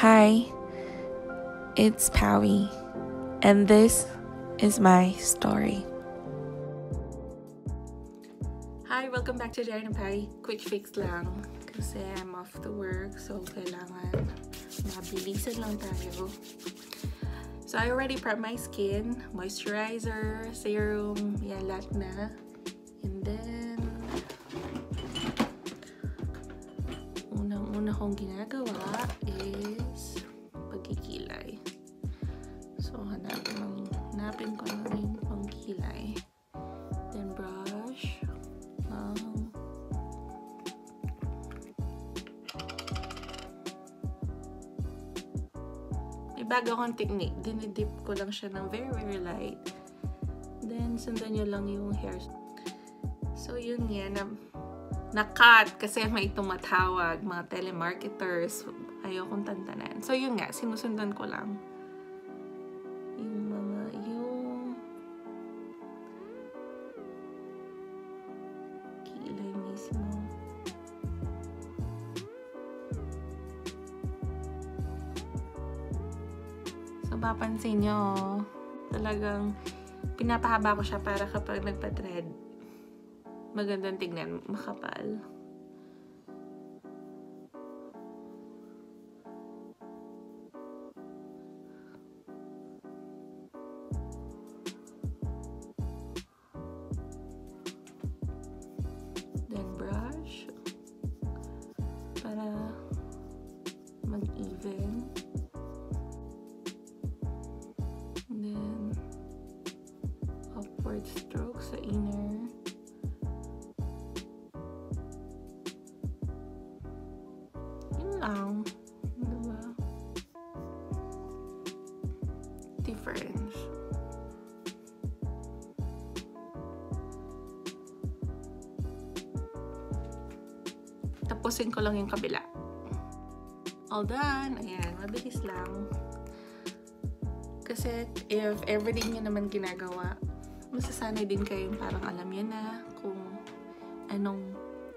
Hi, it's Pawee, and this is my story. Hi, welcome back to Diary ni Pawee. Quick fix lang kasi I'm off the work, so kailangan mabilisan lang tayo. So I already prepped my skin, moisturizer, serum, yan lahat na. And then unang-una kong ginagawa is pagkikilay. So hanapin ko na yung pangkilay. Then brush. May bago akong technique. Dinidip ko lang siya ng very, very light. Then sundan nyo lang yung hair. So yun yan. Na-cut kasi may tumatawag, mga telemarketers, ayokong tantanan. So yun nga, sinusundan ko lang yung kilay mismo. So papansin nyo, talagang pinapahaba ko siya para kapag nagpa-thread, magandang tignan, makapal. Then brush para mag-even. Then upward stroke sa inner. Diba? Difference. Tapusin ko lang yung kabila. All done. Ayan, mabilis lang. Kasi if everything nyo naman ginagawa, masasanay din kayo, parang alam nyo na kung anong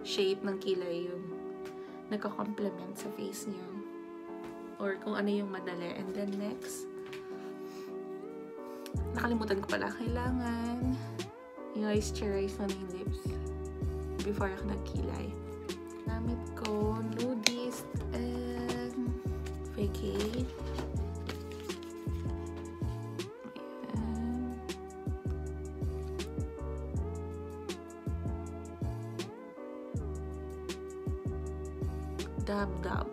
shape ng kilay yung nagko-complement sa face niyo or kung ano yung madali. And then next, nakalimutan ko pala, kailangan i-moisturize na yung lips before ako nagkilay. Namit ko Nudist and Fake. Dab-dab.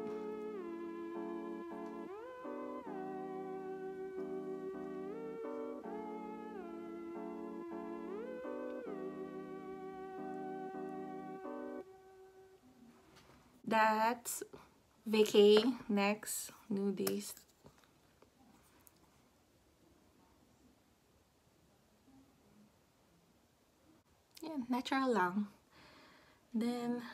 That's Vicky. Next, Nudist. Yeah, natural lang. Then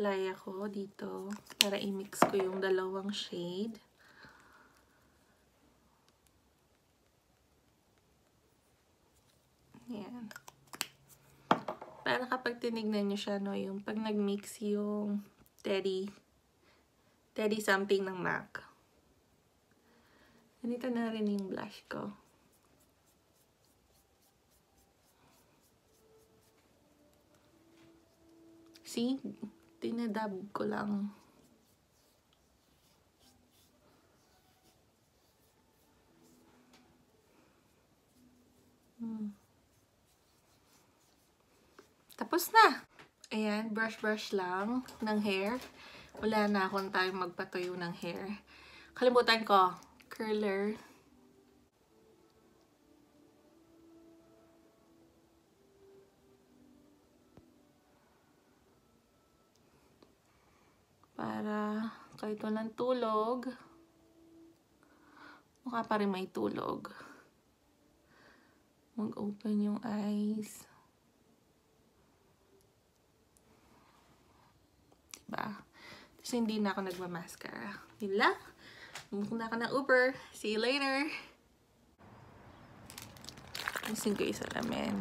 apply ako dito para i-mix ko yung dalawang shade. Ayan. Para kapag tinignan nyo siya, no, yung pag nag-mix yung Teddy something ng MAC. Ganito na rin yung blush ko. See? Tinadab ko lang. Tapos na! Ayan, brush lang ng hair. Wala na akong time magpatuyo ng hair. Kalimutan ko, curler. Para kahit walang tulog, mukha pa rin may tulog. Mag-open yung eyes. Diba? Tapos hindi na ako nagmamaskara. Dila? Bumukong na ako ng Uber. See you later! Masin ko yung salamin.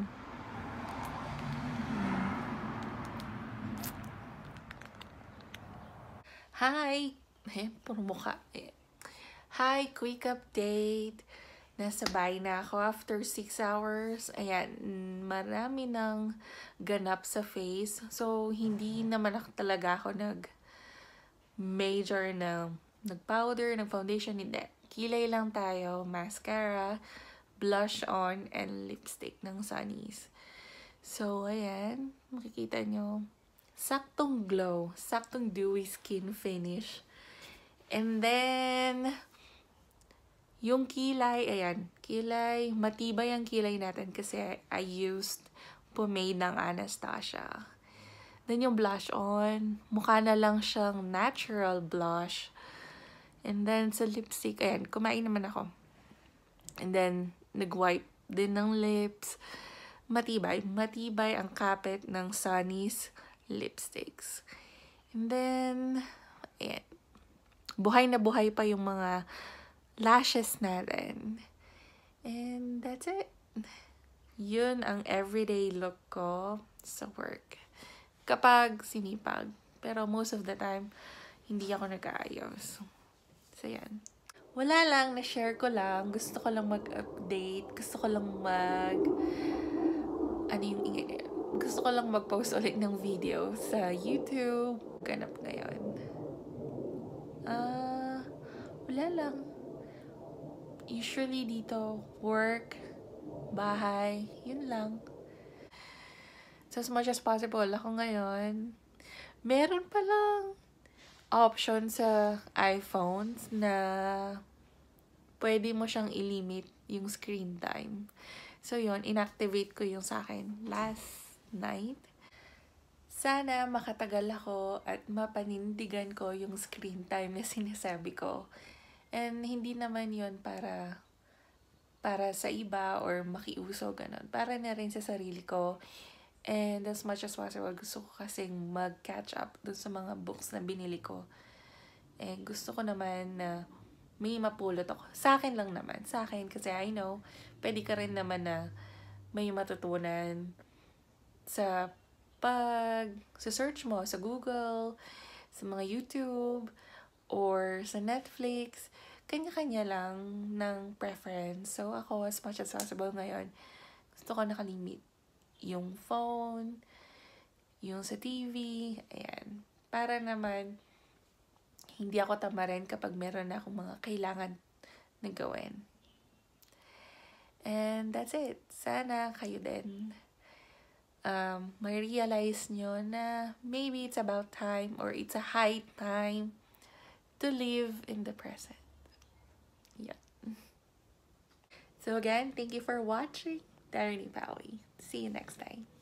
Hi! Puro mukha. Hi! Quick update. Nasa bahay na ako after 6 hours. Ayan, marami ng ganap sa face. So, hindi naman ako talaga ako nag-major na nag-powder, nag-foundation. Hindi. Kilay lang tayo, mascara, blush on, and lipstick ng Sunnies. So, ayan. Makikita nyo. Saktong glow. Saktong dewy skin finish. And then, yung kilay, ayan, kilay, matibay ang kilay natin kasi I used pomade ng Anastasia. Then yung blush on, mukha na lang siyang natural blush. And then sa lipstick, ayan, kumain naman ako. And then, nag-wipe din ng lips. Matibay, matibay ang kapit ng Sunnies lipsticks. And then, ayan, buhay na buhay pa yung mga lashes natin. And that's it. Yun ang everyday look ko sa work. Kapag sinipag. Pero most of the time, hindi ako nag-aayos. So, yan. Wala lang. Na-share ko lang. Gusto ko lang mag-update. Gusto ko lang Gusto ko lang mag-post ulit ng video sa YouTube. Ganap ngayon. Wala lang. Usually dito, work, bahay, yun lang. So as much as possible, ako ngayon, meron palang option sa iPhones na pwede mo siyang i-limit yung screen time. So yun, inactivate ko yung sa akin last night. Sana makatagal ako at mapanindigan ko yung screen time na sinasabi ko. And hindi naman yon para sa iba or makiuso, ganun. Para na rin sa sarili ko. And as much as possible, gusto ko kasing mag-catch up dun sa mga books na binili ko. And gusto ko naman na may mapulot ako. Sa akin lang naman. Sa akin, kasi I know, pwede ka rin naman na may matutunan sa search mo, sa Google, sa mga YouTube, or sa Netflix, kanya-kanya lang ng preference. So, ako, as much as possible ngayon, gusto ko nakalimit yung phone, yung sa TV, ayan. Para naman, hindi ako tamarin kapag meron na akong mga kailangan na gawin. And that's it. Sana kayo din may realize nyo na maybe it's about time or it's a high time to live in the present. Yeah. So again, thank you for watching. Diary ni Pawee. See you next time.